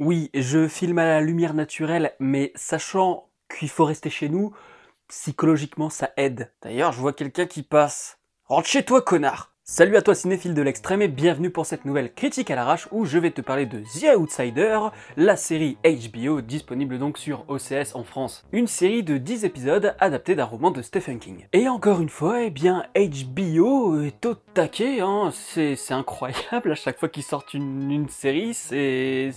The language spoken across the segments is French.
Oui, je filme à la lumière naturelle, mais sachant qu'il faut rester chez nous, psychologiquement ça aide. D'ailleurs, je vois quelqu'un qui passe. Rentre chez toi, connard! Salut à toi cinéphile de l'extrême et bienvenue pour cette nouvelle critique à l'arrache où je vais te parler de The Outsider, la série HBO disponible donc sur OCS en France. Une série de 10 épisodes adaptée d'un roman de Stephen King. Et encore une fois, eh bien HBO est au taquet, hein. C'est incroyable, à chaque fois qu'ils sortent une série, c'est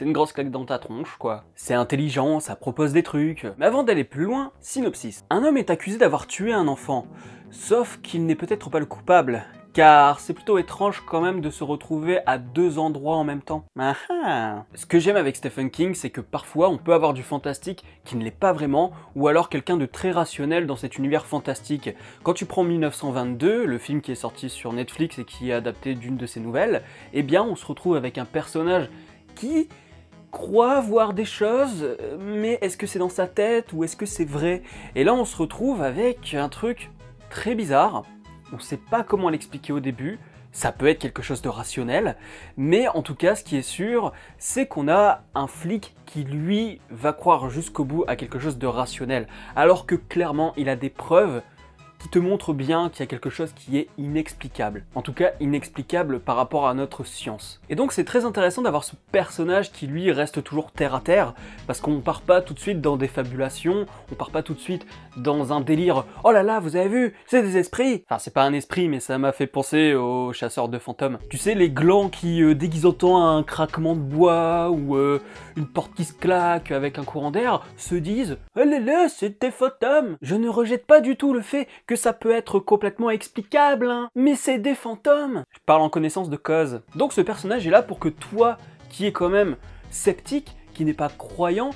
une grosse claque dans ta tronche quoi. C'est intelligent, ça propose des trucs. Mais avant d'aller plus loin, synopsis. Un homme est accusé d'avoir tué un enfant, sauf qu'il n'est peut-être pas le coupable. Car c'est plutôt étrange quand même de se retrouver à deux endroits en même temps. Ce que j'aime avec Stephen King, c'est que parfois on peut avoir du fantastique qui ne l'est pas vraiment, ou alors quelqu'un de très rationnel dans cet univers fantastique. Quand tu prends 1922, le film qui est sorti sur Netflix et qui est adapté d'une de ses nouvelles, eh bien on se retrouve avec un personnage qui croit voir des choses, mais est-ce que c'est dans sa tête ou est-ce que c'est vrai? Et là on se retrouve avec un truc très bizarre. On ne sait pas comment l'expliquer au début, ça peut être quelque chose de rationnel, mais en tout cas ce qui est sûr, c'est qu'on a un flic qui lui va croire jusqu'au bout à quelque chose de rationnel, alors que clairement il a des preuves qui te montrent bien qu'il y a quelque chose qui est inexplicable. En tout cas inexplicable par rapport à notre science. Et donc c'est très intéressant d'avoir ce personnage qui lui reste toujours terre à terre, parce qu'on part pas tout de suite dans des fabulations, on part pas tout de suite dans un délire « Oh là là, vous avez vu, c'est des esprits !» Enfin c'est pas un esprit, mais ça m'a fait penser aux chasseurs de fantômes. Tu sais, les glands qui, dès qu'ils entendent un craquement de bois, ou une porte qui se claque avec un courant d'air, se disent « Oh là là, c'est des fantômes !» Je ne rejette pas du tout le fait que ça peut être complètement explicable, hein, mais c'est des fantômes. Je parle en connaissance de cause. Donc ce personnage est là pour que toi, qui es quand même sceptique, qui n'est pas croyant,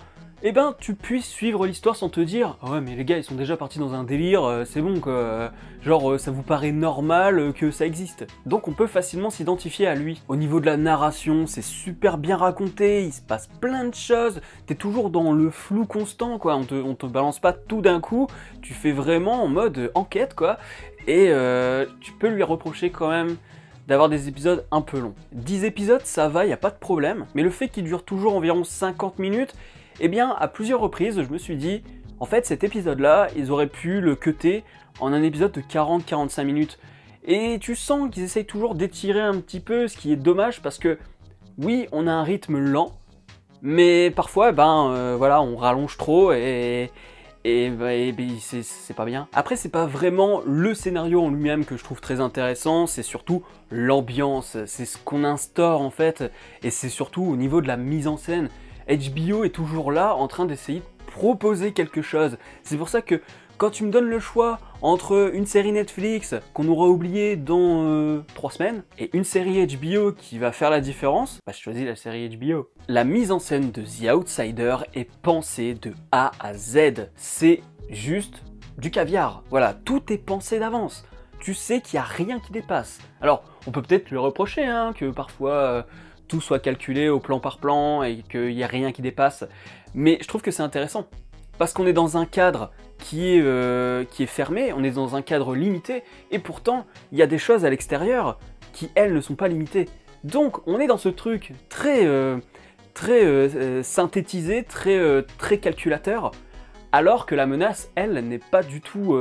eh ben tu puisses suivre l'histoire sans te dire « Ouais mais les gars ils sont déjà partis dans un délire, c'est bon quoi, genre ça vous paraît normal que ça existe ». Donc on peut facilement s'identifier à lui. Au niveau de la narration, c'est super bien raconté, il se passe plein de choses, t'es toujours dans le flou constant quoi, on te balance pas tout d'un coup, tu fais vraiment en mode enquête quoi, et tu peux lui reprocher quand même d'avoir des épisodes un peu longs. 10 épisodes ça va, y a pas de problème, mais le fait qu'il dure toujours environ 50 minutes, eh bien, à plusieurs reprises, je me suis dit, en fait, cet épisode-là, ils auraient pu le cutter en un épisode de 40-45 minutes. Et tu sens qu'ils essayent toujours d'étirer un petit peu, ce qui est dommage parce que, oui, on a un rythme lent, mais parfois, voilà, on rallonge trop et c'est pas bien. Après, c'est pas vraiment le scénario en lui-même que je trouve très intéressant, c'est surtout l'ambiance, c'est ce qu'on instaure en fait, et c'est surtout au niveau de la mise en scène. HBO est toujours là en train d'essayer de proposer quelque chose. C'est pour ça que quand tu me donnes le choix entre une série Netflix qu'on aura oubliée dans 3 semaines et une série HBO qui va faire la différence, bah je choisis la série HBO. La mise en scène de The Outsider est pensée de A à Z. C'est juste du caviar. Voilà, tout est pensé d'avance. Tu sais qu'il n'y a rien qui dépasse. Alors, on peut peut-être le reprocher hein, que parfois... tout soit calculé au plan par plan et qu'il n'y a rien qui dépasse. Mais je trouve que c'est intéressant, parce qu'on est dans un cadre qui est fermé, on est dans un cadre limité, et pourtant, il y a des choses à l'extérieur qui, elles, ne sont pas limitées. Donc, on est dans ce truc très synthétisé, très calculateur, alors que la menace, elle, n'est pas du tout...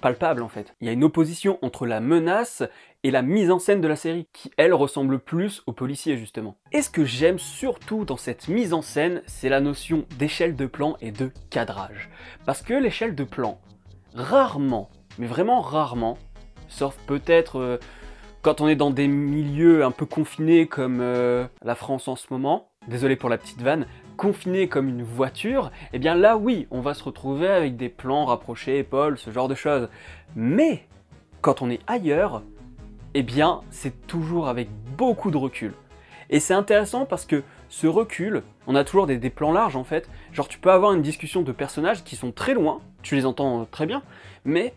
palpable en fait. Il y a une opposition entre la menace et la mise en scène de la série, qui elle ressemble plus aux policiers justement. Et ce que j'aime surtout dans cette mise en scène, c'est la notion d'échelle de plan et de cadrage. Parce que l'échelle de plan, rarement, mais vraiment rarement, sauf peut-être quand on est dans des milieux un peu confinés comme la France en ce moment, désolé pour la petite vanne, confiné comme une voiture, eh bien là oui, on va se retrouver avec des plans rapprochés, épaules, ce genre de choses. Mais quand on est ailleurs, eh bien c'est toujours avec beaucoup de recul. Et c'est intéressant parce que ce recul, on a toujours des plans larges en fait, genre tu peux avoir une discussion de personnages qui sont très loin, tu les entends très bien, mais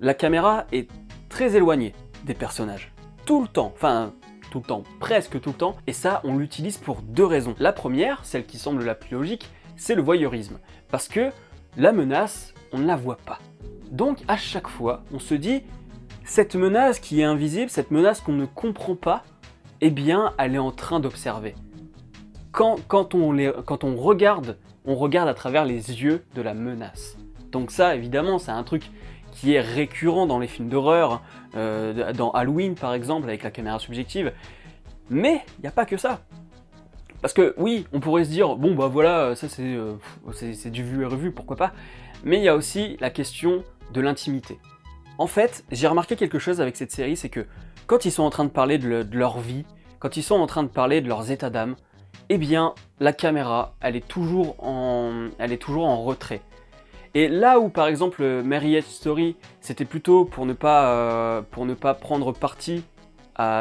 la caméra est très éloignée des personnages, tout le temps, enfin... tout le temps, presque tout le temps, et ça on l'utilise pour deux raisons. La première, celle qui semble la plus logique, c'est le voyeurisme, parce que la menace, on ne la voit pas. Donc à chaque fois, on se dit, cette menace qui est invisible, cette menace qu'on ne comprend pas, eh bien elle est en train d'observer. quand on regarde, on regarde à travers les yeux de la menace. Donc ça, évidemment, c'est un truc qui est récurrent dans les films d'horreur, dans Halloween par exemple, avec la caméra subjective. Mais il n'y a pas que ça. Parce que oui, on pourrait se dire, bon bah voilà, ça c'est du vu et revu, pourquoi pas. Mais il y a aussi la question de l'intimité. En fait, j'ai remarqué quelque chose avec cette série, c'est que quand ils sont en train de parler de leur vie, quand ils sont en train de parler de leurs états d'âme, eh bien, la caméra, elle est toujours en retrait. Et là où, par exemple, Mary's Story, c'était plutôt pour ne pas prendre parti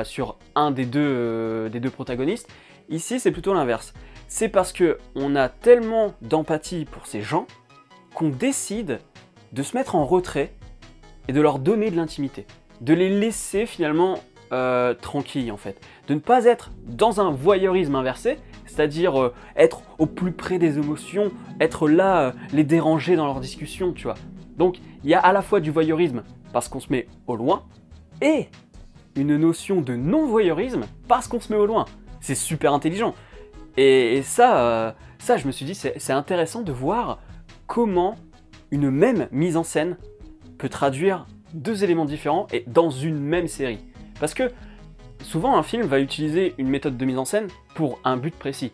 sur un des deux protagonistes, ici, c'est plutôt l'inverse. C'est parce qu'on a tellement d'empathie pour ces gens qu'on décide de se mettre en retrait et de leur donner de l'intimité. De les laisser, finalement, tranquilles, en fait. De ne pas être dans un voyeurisme inversé, c'est-à-dire être au plus près des émotions, être là, les déranger dans leur discussion, tu vois. Donc, il y a à la fois du voyeurisme, parce qu'on se met au loin, et une notion de non-voyeurisme, parce qu'on se met au loin. C'est super intelligent. Et ça, je me suis dit, c'est intéressant de voir comment une même mise en scène peut traduire deux éléments différents et dans une même série. Parce que souvent, un film va utiliser une méthode de mise en scène pour un but précis,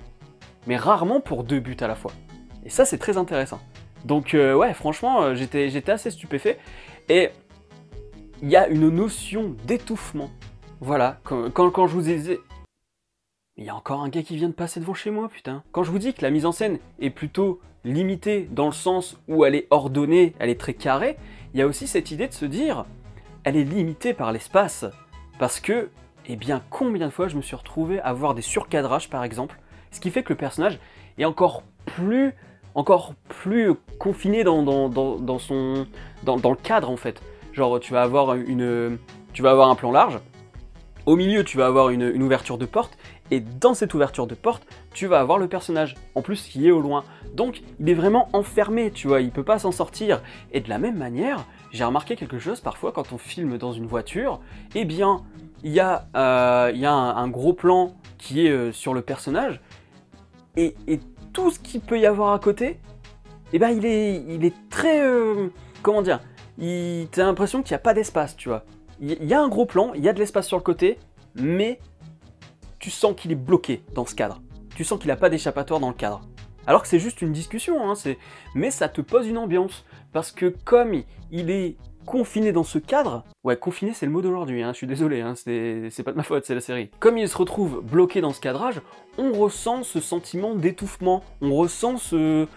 mais rarement pour deux buts à la fois. Et ça, c'est très intéressant. Donc ouais, franchement, j'étais assez stupéfait. Et il y a une notion d'étouffement. Voilà, quand je vous ai... Il y a encore un gars qui vient de passer devant chez moi, putain. Quand je vous dis que la mise en scène est plutôt limitée dans le sens où elle est ordonnée, elle est très carrée, il y a aussi cette idée de se dire, elle est limitée par l'espace, parce que... Eh bien, combien de fois je me suis retrouvé à voir des surcadrages, par exemple, ce qui fait que le personnage est encore plus confiné dans le cadre, en fait. Genre, tu vas avoir un plan large, au milieu, tu vas avoir une ouverture de porte, et dans cette ouverture de porte, tu vas avoir le personnage, en plus, qui est au loin. Donc, il est vraiment enfermé, tu vois, il peut pas s'en sortir. Et de la même manière, j'ai remarqué quelque chose, parfois, quand on filme dans une voiture, eh bien... Il y a un gros plan qui est sur le personnage, et tout ce qu'il peut y avoir à côté, eh ben, il est très... comment dire, t'as l'impression qu'il n'y a pas d'espace, tu vois. Il y a un gros plan, il y a de l'espace sur le côté, mais tu sens qu'il est bloqué dans ce cadre. Tu sens qu'il n'a pas d'échappatoire dans le cadre. Alors que c'est juste une discussion, hein, mais ça te pose une ambiance, parce que comme il est... confiné dans ce cadre, ouais, confiné c'est le mot d'aujourd'hui, hein, je suis désolé, hein, c'est pas de ma faute, c'est la série. Comme il se retrouve bloqué dans ce cadrage, on ressent ce sentiment d'étouffement, on ressent ce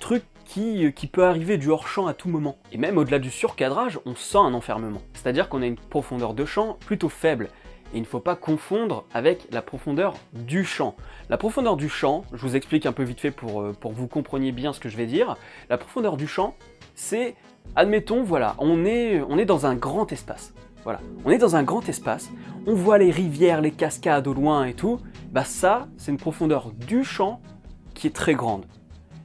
truc qui peut arriver du hors-champ à tout moment. Et même au-delà du surcadrage, on sent un enfermement. C'est-à-dire qu'on a une profondeur de champ plutôt faible, et il ne faut pas confondre avec la profondeur du champ. La profondeur du champ, je vous explique un peu vite fait pour que vous compreniez bien ce que je vais dire, la profondeur du champ, c'est... Admettons, voilà, on est dans un grand espace. Voilà, on est dans un grand espace, on voit les rivières, les cascades au loin et tout. Bah ça, c'est une profondeur du champ qui est très grande.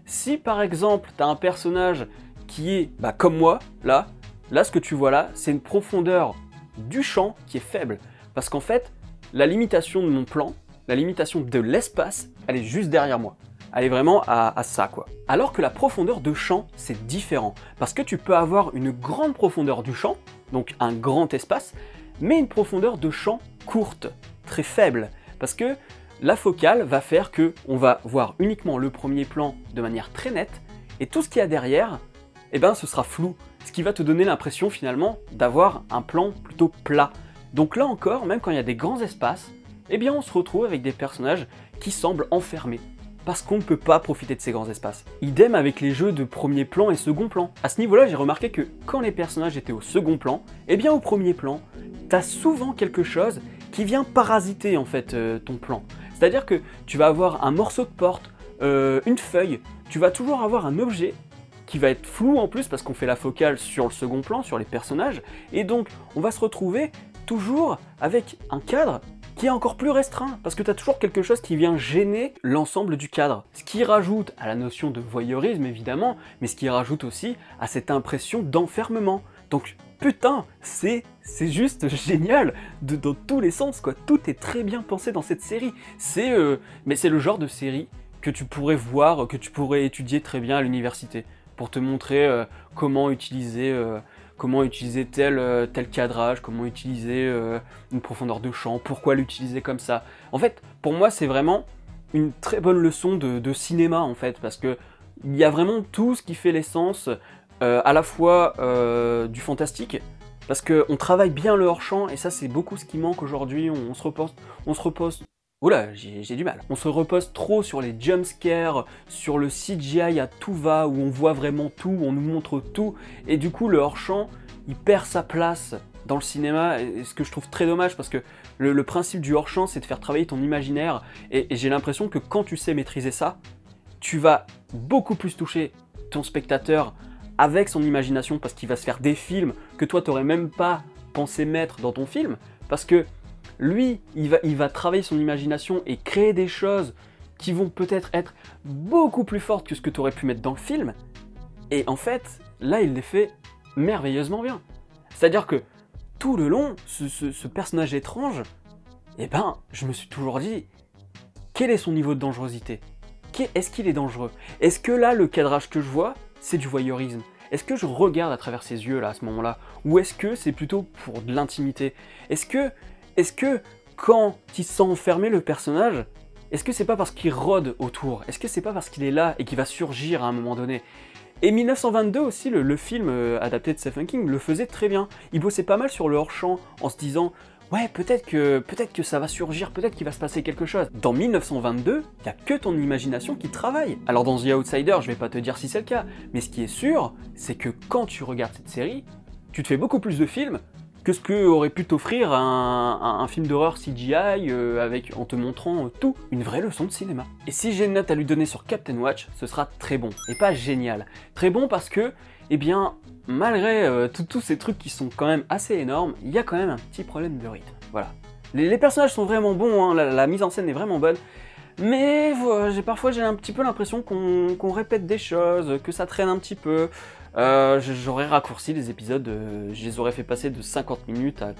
Si par exemple, tu as un personnage qui est bah, comme moi, là ce que tu vois là, c'est une profondeur du champ qui est faible. Parce qu'en fait, la limitation de mon plan, la limitation de l'espace, elle est juste derrière moi. Elle est vraiment à ça, quoi. Alors que la profondeur de champ, c'est différent. Parce que tu peux avoir une grande profondeur du champ, donc un grand espace, mais une profondeur de champ courte, très faible. Parce que la focale va faire que on va voir uniquement le premier plan de manière très nette, et tout ce qu'il y a derrière, eh ben, ce sera flou. Ce qui va te donner l'impression, finalement, d'avoir un plan plutôt plat. Donc là encore, même quand il y a des grands espaces, eh bien, on se retrouve avec des personnages qui semblent enfermés. Parce qu'on ne peut pas profiter de ces grands espaces. Idem avec les jeux de premier plan et second plan. À ce niveau-là, j'ai remarqué que quand les personnages étaient au second plan, eh bien au premier plan, t'as souvent quelque chose qui vient parasiter en fait ton plan. C'est-à-dire que tu vas avoir un morceau de porte, une feuille, tu vas toujours avoir un objet qui va être flou en plus parce qu'on fait la focale sur le second plan, sur les personnages, et donc on va se retrouver toujours avec un cadre qui est encore plus restreint, parce que tu as toujours quelque chose qui vient gêner l'ensemble du cadre. Ce qui rajoute à la notion de voyeurisme, évidemment, mais ce qui rajoute aussi à cette impression d'enfermement. Donc putain, c'est juste génial dans tous les sens, quoi. Tout est très bien pensé dans cette série. Mais c'est le genre de série que tu pourrais voir, que tu pourrais étudier très bien à l'université, pour te montrer comment utiliser tel cadrage, comment utiliser une profondeur de champ, pourquoi l'utiliser comme ça. En fait, pour moi, c'est vraiment une très bonne leçon de cinéma, en fait, parce que il y a vraiment tout ce qui fait l'essence, à la fois du fantastique, parce qu'on travaille bien le hors-champ, et ça, c'est beaucoup ce qui manque aujourd'hui. On se repose... Oula, j'ai du mal. On se repose trop sur les jumpscares, sur le CGI à tout va, où on voit vraiment tout, où on nous montre tout, et du coup, le hors-champ, il perd sa place dans le cinéma, et ce que je trouve très dommage, parce que le principe du hors-champ, c'est de faire travailler ton imaginaire, et j'ai l'impression que quand tu sais maîtriser ça, tu vas beaucoup plus toucher ton spectateur avec son imagination, parce qu'il va se faire des films que toi t'aurais même pas pensé mettre dans ton film, parce que lui, il va travailler son imagination et créer des choses qui vont peut-être être beaucoup plus fortes que ce que tu aurais pu mettre dans le film, et en fait, là, il les fait merveilleusement bien. C'est-à-dire que tout le long, ce personnage étrange, eh ben, je me suis toujours dit, quel est son niveau de dangerosité? Est-ce qu'il est dangereux? Est-ce que là, le cadrage que je vois, c'est du voyeurisme? Est-ce que je regarde à travers ses yeux, là, à ce moment-là? Ou est-ce que c'est plutôt pour de l'intimité? Est-ce que quand il se sent enfermé, le personnage, est-ce que c'est pas parce qu'il rôde autour? Est-ce que c'est pas parce qu'il est là et qu'il va surgir à un moment donné? Et 1922 aussi, le film adapté de Stephen King, le faisait très bien. Il bossait pas mal sur le hors-champ en se disant « Ouais, peut-être que ça va surgir, peut-être qu'il va se passer quelque chose. » Dans 1922, il n'y a que ton imagination qui travaille. Alors dans The Outsider, je vais pas te dire si c'est le cas, mais ce qui est sûr, c'est que quand tu regardes cette série, tu te fais beaucoup plus de films que ce que aurait pu t'offrir un film d'horreur CGI en te montrant tout. Une vraie leçon de cinéma. Et si j'ai une note à lui donner sur Captain Watch, ce sera très bon, et pas génial. Très bon parce que, eh bien, malgré tous ces trucs qui sont quand même assez énormes, il y a quand même un petit problème de rythme, voilà. Les personnages sont vraiment bons, hein, la mise en scène est vraiment bonne, mais parfois j'ai un petit peu l'impression qu'on répète des choses, que ça traîne un petit peu. J'aurais raccourci les épisodes, je les aurais fait passer de 50 minutes à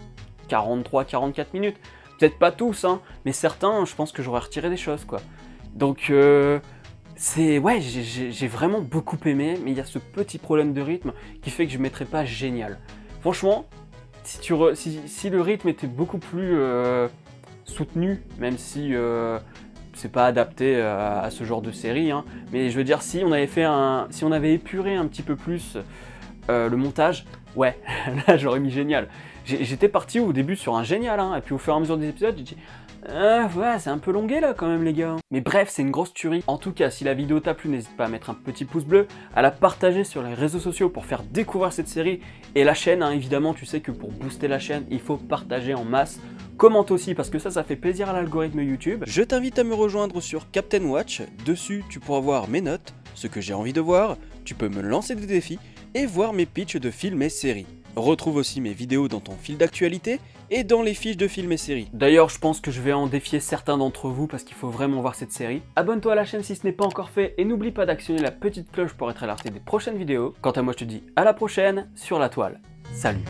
43-44 minutes. Peut-être pas tous, hein, mais certains, je pense que j'aurais retiré des choses, quoi. Donc, ouais, j'ai vraiment beaucoup aimé, mais il y a ce petit problème de rythme qui fait que je ne mettrais pas génial. Franchement, si le rythme était beaucoup plus soutenu, même si c'est pas adapté à ce genre de série, hein, mais je veux dire, si on avait épuré un petit peu plus le montage, ouais, là j'aurais mis génial. J'étais parti au début sur un génial, hein, et puis au fur et à mesure des épisodes, j'ai dit... voilà, c'est un peu longué là quand même les gars. Mais bref, c'est une grosse tuerie. En tout cas, si la vidéo t'a plu, n'hésite pas à mettre un petit pouce bleu, à la partager sur les réseaux sociaux pour faire découvrir cette série et la chaîne, hein, évidemment, tu sais que pour booster la chaîne, il faut partager en masse. Commente aussi parce que ça fait plaisir à l'algorithme YouTube. Je t'invite à me rejoindre sur Captain Watch. Dessus, tu pourras voir mes notes, ce que j'ai envie de voir, tu peux me lancer des défis et voir mes pitchs de films et séries. Retrouve aussi mes vidéos dans ton fil d'actualité et dans les fiches de films et séries. D'ailleurs, je pense que je vais en défier certains d'entre vous parce qu'il faut vraiment voir cette série. Abonne-toi à la chaîne si ce n'est pas encore fait et n'oublie pas d'actionner la petite cloche pour être alerté des prochaines vidéos. Quant à moi, je te dis à la prochaine sur la toile. Salut!